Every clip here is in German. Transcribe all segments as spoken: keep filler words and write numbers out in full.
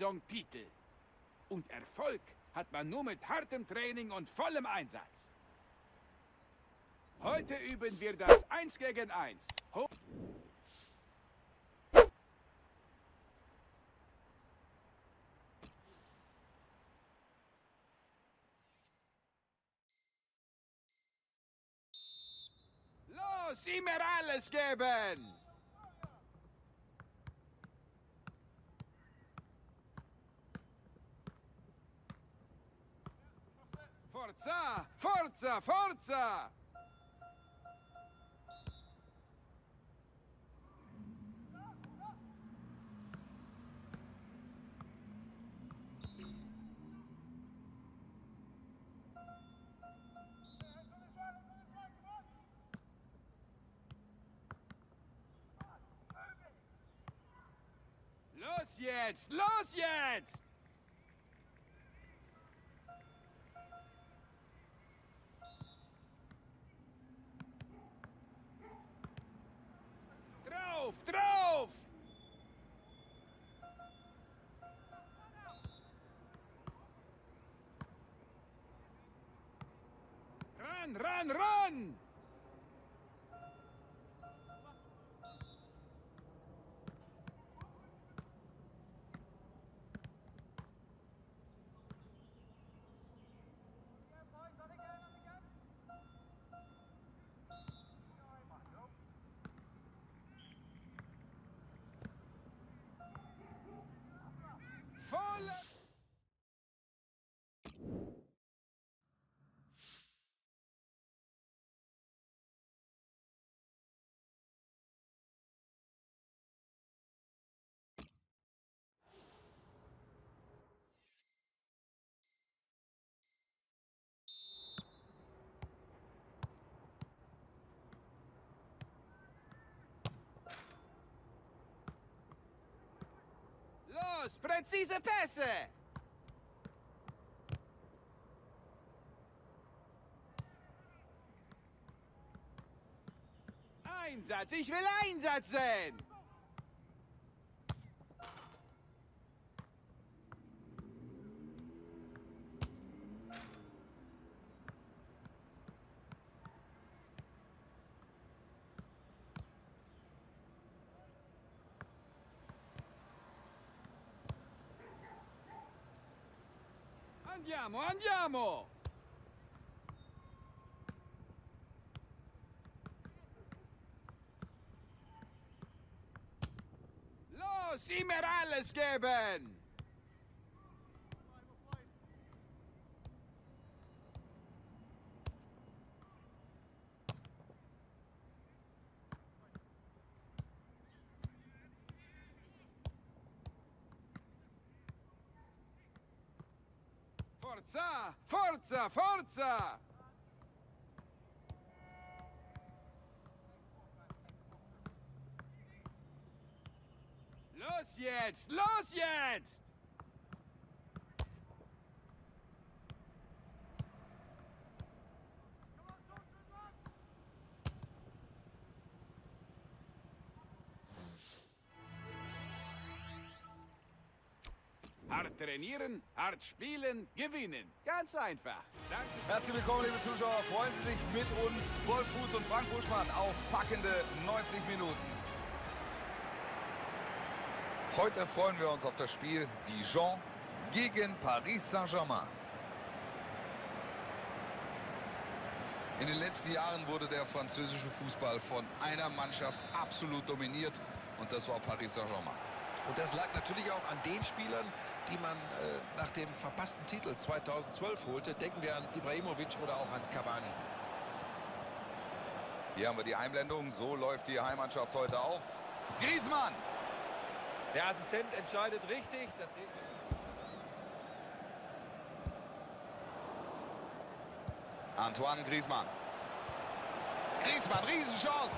Saison Titel. Und Erfolg hat man nur mit hartem Training und vollem Einsatz. Heute üben wir das eins gegen eins. Los, immer alles geben! Forza, forza, forza! Los jetzt, los jetzt! Drauf, drauf! Ran, ran, ran! Voll! Präzise Pässe! Einsatz! Ich will Einsatz sehen! Andiamo, andiamo! Los, immer alles geben! Forza! Forza! Forza! Los jetzt! Los jetzt! Hart trainieren, hart spielen, gewinnen. Ganz einfach. Danke. Herzlich willkommen, liebe Zuschauer. Freuen Sie sich mit uns, Wolf Fuß und Frank Buschmann, auf packende neunzig Minuten. Heute freuen wir uns auf das Spiel Dijon gegen Paris Saint-Germain. In den letzten Jahren wurde der französische Fußball von einer Mannschaft absolut dominiert. Und das war Paris Saint-Germain. Und das lag natürlich auch an den Spielern, die man äh, nach dem verpassten Titel zweitausendzwölf holte. Denken wir an Ibrahimovic oder auch an Cavani. Hier haben wir die Einblendung. So läuft die Heimmannschaft heute auf. Griezmann! Der Assistent entscheidet richtig. Das sehen wir. Antoine Griezmann. Griezmann, Riesenchance!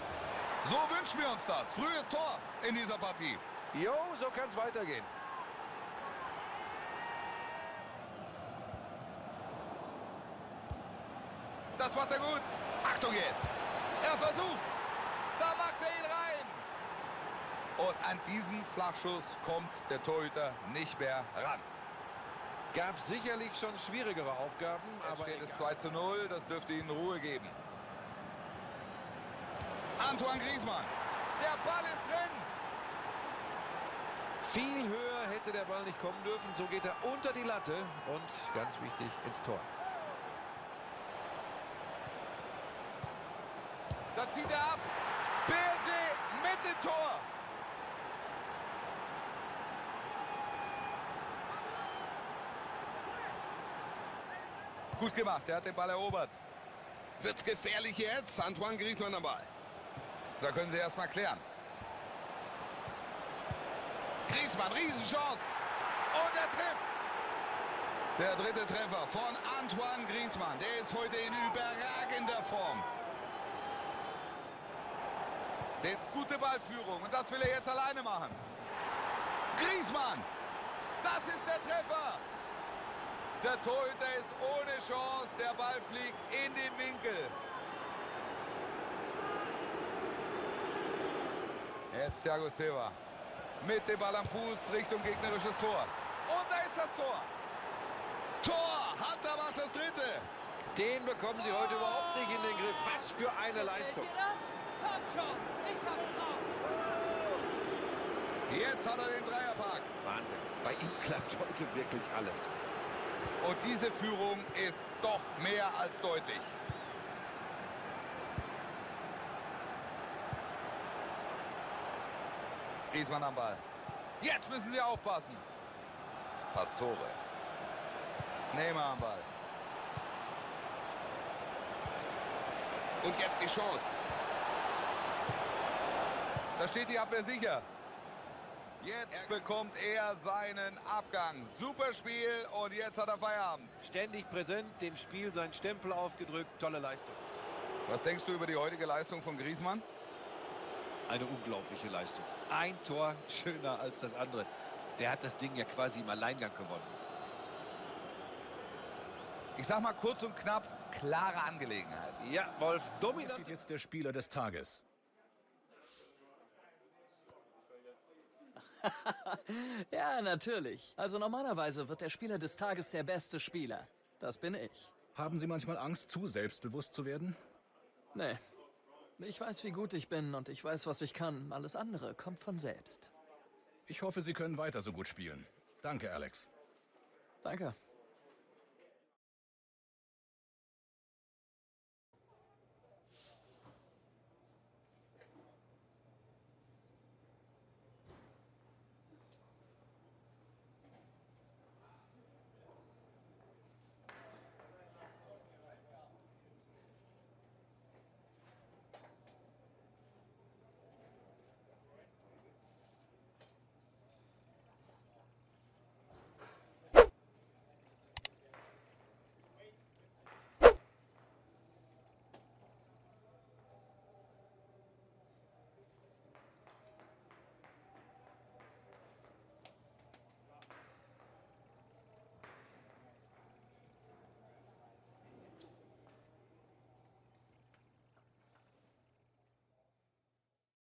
So wünschen wir uns das. Frühes Tor in dieser Partie. Jo, so kann es weitergehen. Das macht er gut. Achtung jetzt. Er versucht. Da macht er ihn rein. Und an diesen Flachschuss kommt der Torhüter nicht mehr ran. Gab sicherlich schon schwierigere Aufgaben, aber es ist zwei zu null, das dürfte ihnen Ruhe geben. Antoine Griezmann, der Ball ist drin. Viel höher hätte der Ball nicht kommen dürfen, so geht er unter die Latte und ganz wichtig ins Tor. Da zieht er ab. P S G mit dem Tor. Gut gemacht, er hat den Ball erobert. Wird's gefährlich jetzt, Antoine Griezmann am Ball. Da können sie erstmal klären. Griezmann, Riesenchance. Und er trifft. Der dritte Treffer von Antoine Griezmann. Der ist heute in überragender Form. Der gute Ballführung und das will er jetzt alleine machen. Griezmann, das ist der Treffer. Der Torhüter ist ohne Chance, der Ball fliegt in den Winkel. Jetzt Jago Seva mit dem Ball am Fuß Richtung gegnerisches Tor. Und da ist das Tor. Tor, Hunter macht das dritte. Den bekommen sie heute überhaupt nicht in den Griff. Was für eine Leistung. Jetzt hat er den Dreierpack. Wahnsinn. Bei ihm klappt heute wirklich alles. Und diese Führung ist doch mehr als deutlich. Griezmann am Ball. Jetzt müssen sie aufpassen. Pastore. Neymar am Ball. Und jetzt die Chance. Da steht die Abwehr sicher. Jetzt bekommt er seinen Abgang. Super Spiel und jetzt hat er Feierabend. Ständig präsent, dem Spiel seinen Stempel aufgedrückt. Tolle Leistung. Was denkst du über die heutige Leistung von Griezmann? Eine unglaubliche Leistung. Ein Tor schöner als das andere. Der hat das Ding ja quasi im Alleingang gewonnen. Ich sag mal kurz und knapp, klare Angelegenheit. Ja, Wolf, dominant. Hier steht jetzt der Spieler des Tages. Ja, natürlich. Also normalerweise wird der Spieler des Tages der beste Spieler. Das bin ich. Haben Sie manchmal Angst, zu selbstbewusst zu werden? Nee. Ich weiß, wie gut ich bin und ich weiß, was ich kann. Alles andere kommt von selbst. Ich hoffe, Sie können weiter so gut spielen. Danke, Alex. Danke.